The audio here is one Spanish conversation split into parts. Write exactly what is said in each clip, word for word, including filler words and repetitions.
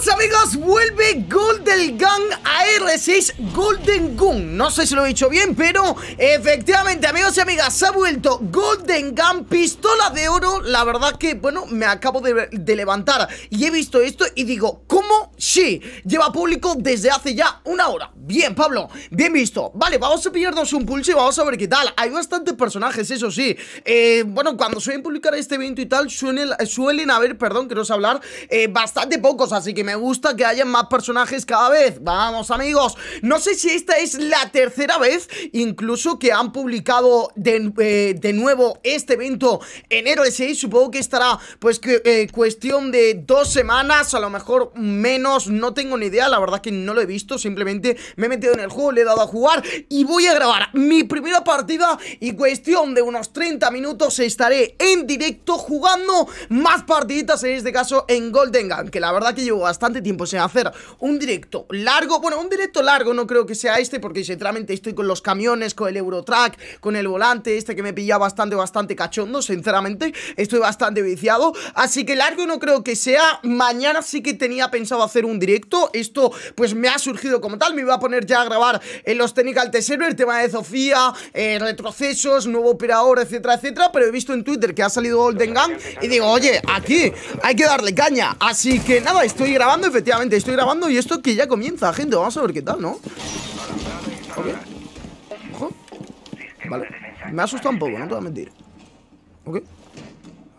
Saludos amigos, vuelve Golden Gun A R seis Golden Gun. No sé si lo he dicho bien, pero efectivamente amigos y amigas, se ha vuelto Golden Gun, pistola de oro. La verdad que, bueno, me acabo de, de levantar y he visto esto y digo, ¿cómo? Sí, lleva público desde hace ya una hora. Bien, Pablo, bien visto. Vale, vamos a pillarnos un pulso y vamos a ver qué tal. Hay bastantes personajes, eso sí. eh, Bueno, cuando suelen publicar este evento y tal, suelen, suelen haber, perdón, que no sé hablar, eh, bastante pocos, así que me gusta que haya más personajes cada vez. Vamos amigos, no sé si esta es la tercera vez incluso que han publicado de, eh, de nuevo este evento en Hero S E. Supongo que estará pues que, eh, cuestión de dos semanas, a lo mejor menos, no tengo ni idea, la verdad que no lo he visto, simplemente me he metido en el juego, le he dado a jugar y voy a grabar mi primera partida y cuestión de unos treinta minutos estaré en directo jugando más partiditas, en este caso en Golden Gun, que la verdad que llevo bastante tiempo sin hacer un directo largo. Bueno, un directo largo no creo que sea este, porque sinceramente estoy con los camiones, con el Eurotrack, con el volante este que me pilla bastante, bastante cachondo, sinceramente estoy bastante viciado, así que largo no creo que sea. Mañana sí que tenía pensado hacer un directo, esto pues me ha surgido como tal, me iba a poner ya a grabar en los technical t-server, el tema de Sofía, eh, retrocesos, nuevo operador, etcétera, etcétera, pero he visto en Twitter que ha salido Golden Gun y digo, oye, aquí hay que darle caña, así que nada, estoy grabando, efectivamente, estoy grabando y esto que ya comienza, gente, vamos a ver qué tal, ¿no? Okay. Ojo. Vale, me ha asustado un poco, no te voy a mentir. Ok.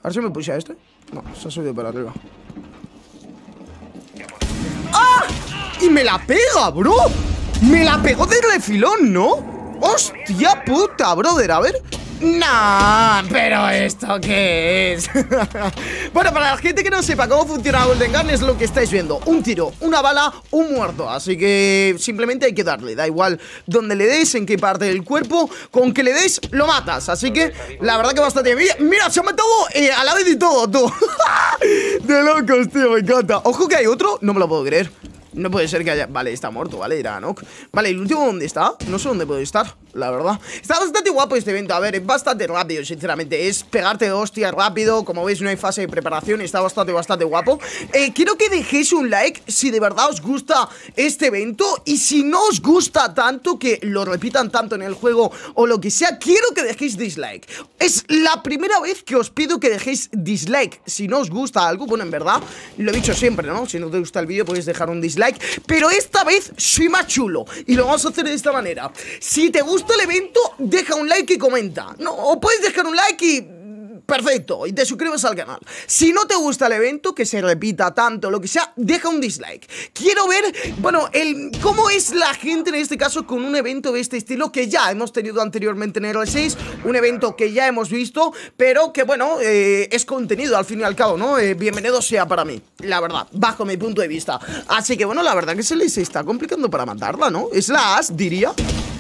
A ver si me pusha este. No, se ha subido para arriba. ¡Ah! Y me la pega, bro. Me la pegó de refilón, ¿no? Hostia puta, brother, a ver. No, pero ¿esto qué es? Bueno, para la gente que no sepa cómo funciona Golden Gun, es lo que estáis viendo: un tiro, una bala, un muerto. Así que simplemente hay que darle, da igual donde le des, en qué parte del cuerpo, con que le des, lo matas. Así que la verdad que bastante bien. Mira, se ha matado eh, a la vez y todo, tú. De locos, tío, me encanta. Ojo que hay otro, no me lo puedo creer. No puede ser que haya... Vale, está muerto, vale, irá a knock. Vale, ¿el último dónde está? No sé dónde puede estar, la verdad. Está bastante guapo este evento, a ver, es bastante rápido, sinceramente. Es pegarte de hostia rápido, como veis no hay fase de preparación, está bastante, bastante guapo. eh, Quiero que dejéis un like si de verdad os gusta este evento. Y si no os gusta tanto, que lo repitan tanto en el juego o lo que sea, quiero que dejéis dislike. Es la primera vez que os pido que dejéis dislike si no os gusta algo. Bueno, en verdad, lo he dicho siempre, ¿no? Si no te gusta el vídeo puedes dejar un dislike, pero esta vez soy más chulo y lo vamos a hacer de esta manera. Si te gusta el evento, deja un like y comenta, no, o puedes dejar un like y... perfecto, y te suscribes al canal. Si no te gusta el evento, que se repita tanto, lo que sea, deja un dislike. Quiero ver, bueno, el cómo es la gente en este caso con un evento de este estilo, que ya hemos tenido anteriormente en Hero seis, un evento que ya hemos visto, pero que bueno, eh, es contenido al fin y al cabo, ¿no? Eh, bienvenido sea para mí, la verdad, bajo mi punto de vista. Así que bueno, la verdad que se les está complicando para matarla, ¿no? Es la as, diría.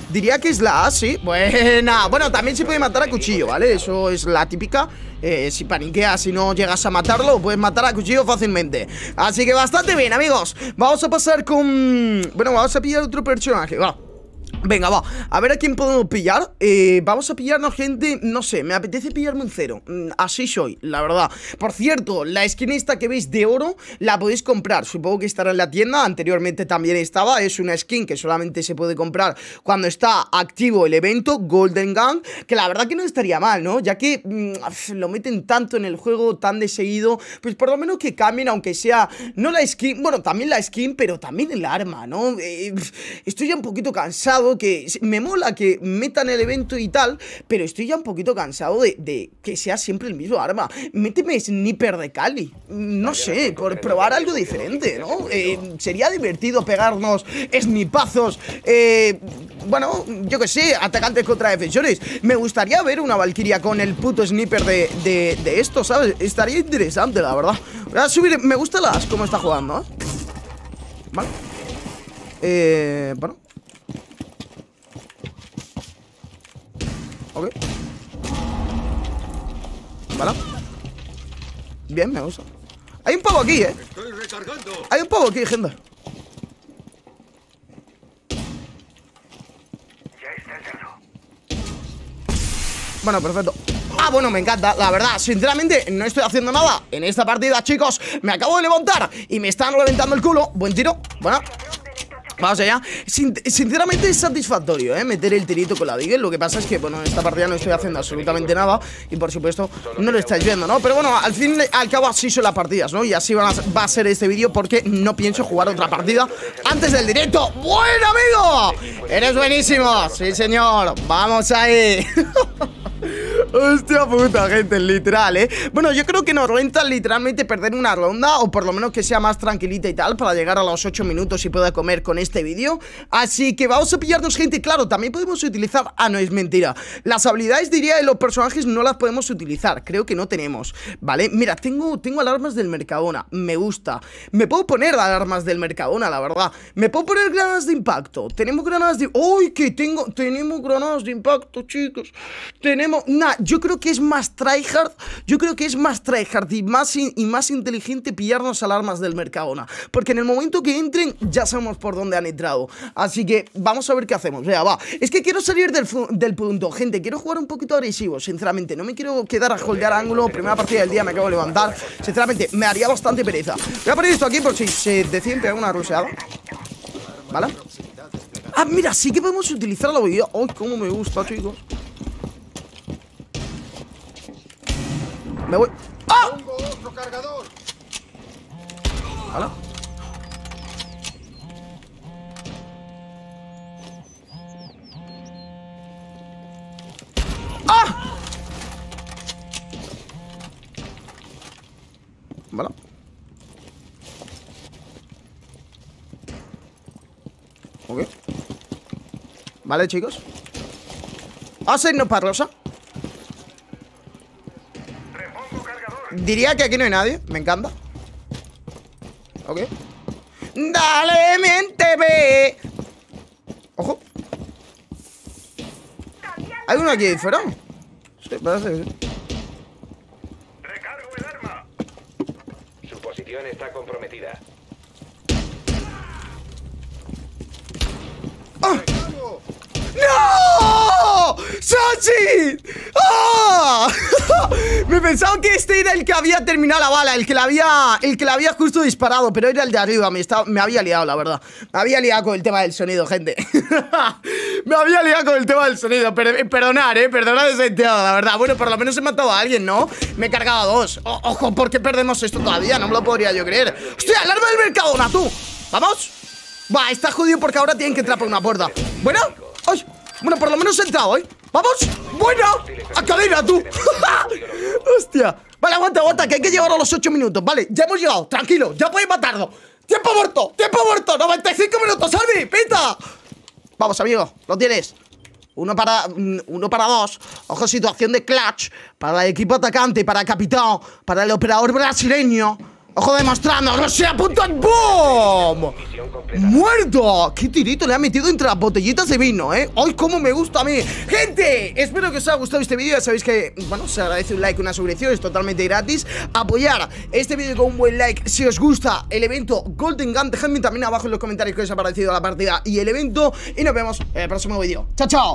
Diría que es la A, sí. Buena. Bueno, también se puede matar a cuchillo, ¿vale? Eso es la típica. Eh, si paniqueas, si no llegas a matarlo, puedes matar a cuchillo fácilmente. Así que bastante bien, amigos. Vamos a pasar con... Bueno, vamos a pillar otro personaje, va. Venga, va, a ver a quién podemos pillar. eh, Vamos a pillarnos gente, no sé, me apetece pillarme un cero, así soy, la verdad. Por cierto, la skin esta que veis de oro la podéis comprar, supongo que estará en la tienda. Anteriormente también estaba, es una skin que solamente se puede comprar cuando está activo el evento Golden Gun, que la verdad que no estaría mal, ¿no? Ya que mmm, lo meten tanto en el juego, tan de seguido, pues por lo menos que cambien, aunque sea, no la skin, bueno, también la skin, pero también el arma, ¿no? Eh, estoy ya un poquito cansado, que me mola que metan el evento y tal, pero estoy ya un poquito cansado de, de que sea siempre el mismo arma. Méteme sniper de Cali, no sé, por probar algo diferente, ¿no? Eh, sería divertido pegarnos snipazos, eh, bueno, yo que sé, atacantes contra defensores. Me gustaría ver una Valkyria con el puto sniper de, de, de esto, ¿sabes? Estaría interesante, la verdad. Voy a subir, me gusta las cómo está jugando, ¿eh? Vale. Eh, bueno. Ok. Vale. Bien, me gusta. Hay un pavo aquí, eh. Hay un pavo aquí, gente. Bueno, perfecto. Ah, bueno, me encanta, la verdad, sinceramente no estoy haciendo nada en esta partida, chicos. Me acabo de levantar y me están reventando el culo. Buen tiro, bueno, vamos allá. Sin, sinceramente es satisfactorio, ¿eh? Meter el tirito con la Digger. Lo que pasa es que, bueno, en esta partida no estoy haciendo absolutamente nada y, por supuesto, no lo estáis viendo, ¿no? Pero bueno, al fin y al cabo así son las partidas, ¿no? Y así van a, va a ser este vídeo porque no pienso jugar otra partida antes del directo. ¡Buen amigo! ¡Eres buenísimo! ¡Sí, señor! ¡Vamos ahí! Hostia puta, gente, literal, eh. Bueno, yo creo que nos renta literalmente perder una ronda, o por lo menos que sea más tranquilita y tal, para llegar a los ocho minutos y pueda comer con este vídeo. Así que vamos a pillarnos, gente. Claro, también podemos utilizar... Ah, no, es mentira. Las habilidades, diría, de los personajes no las podemos utilizar. Creo que no tenemos, ¿vale? Mira, tengo, tengo alarmas del Mercadona. Me gusta. Me puedo poner alarmas del Mercadona, la verdad. Me puedo poner granadas de impacto. Tenemos granadas de... ¡Uy, que tengo! Tenemos granadas de impacto, chicos. Tenemos... Nah, yo creo que es más tryhard. Yo creo que es más tryhard y más, in, y más inteligente pillarnos alarmas del Mercadona, porque en el momento que entren ya sabemos por dónde han entrado. Así que vamos a ver qué hacemos. Venga, va. Es que quiero salir del, del punto, gente. Quiero jugar un poquito agresivo, sinceramente. No me quiero quedar a holdear ángulo. Primera partida del día, me acabo de levantar. Sinceramente, me haría bastante pereza. Voy a poner esto aquí por si se decide pegar una ruseada, ¿vale? Ah, mira, sí que podemos utilizar la habilidad. ¡Ay, cómo me gusta, chicos! Me voy. ¡Ah! ¿Hala? ¡Ah! ¿Hala? Ok. Vale, chicos. Vamos a irnos para Rosa. Diría que aquí no hay nadie, me encanta. Ok. Dale, miénteme. Ojo. Hay uno aquí fuera. Sí, parece que sí. Recargo el arma. Su posición está comprometida. ¡Ah! ¡No! ¡Sachi! ¡Ah! Me pensaba que este era el que había terminado la bala, el que la había, el que la había justo disparado, pero era el de arriba. Me, estaba, me había liado, la verdad. Me había liado con el tema del sonido, gente. Me había liado con el tema del sonido. Per perdonad, eh, perdonad ese sentido, la verdad. Bueno, por lo menos he matado a alguien, ¿no? Me he cargado a dos. O ojo, ¿por qué perdemos esto todavía? No me lo podría yo creer. ¡Hostia, el arma del Mercadona, tú! ¡Vamos! Va, está jodido porque ahora tienen que entrar por una puerta. ¿Bueno? ¡Ay! Bueno, por lo menos he entrado, ¿eh? ¡Vamos! ¡Buena! ¡A cadena, tú! ¡Hostia! Vale, aguanta, aguanta, que hay que llegar a los ocho minutos. Vale, ya hemos llegado, tranquilo, ya podéis matarlo. ¡Tiempo muerto! ¡Tiempo muerto! ¡noventa y cinco minutos, Salvi! ¡Pita! Vamos, amigo, lo tienes. Uno para... uno para dos. Ojo, situación de clutch para el equipo atacante, para el capitán, para el operador brasileño. Ojo, demostrando, no se apunta el boom. ¡Muerto! ¡Qué tirito le ha metido entre las botellitas de vino, eh! ¡Ay, cómo me gusta a mí! ¡Gente! Espero que os haya gustado este vídeo. Ya sabéis que, bueno, se agradece un like, una suscripción, es totalmente gratis. Apoyar este vídeo con un buen like si os gusta el evento Golden Gun. Dejadme también abajo en los comentarios qué os ha parecido la partida y el evento. Y nos vemos en el próximo vídeo. ¡Chao, chao!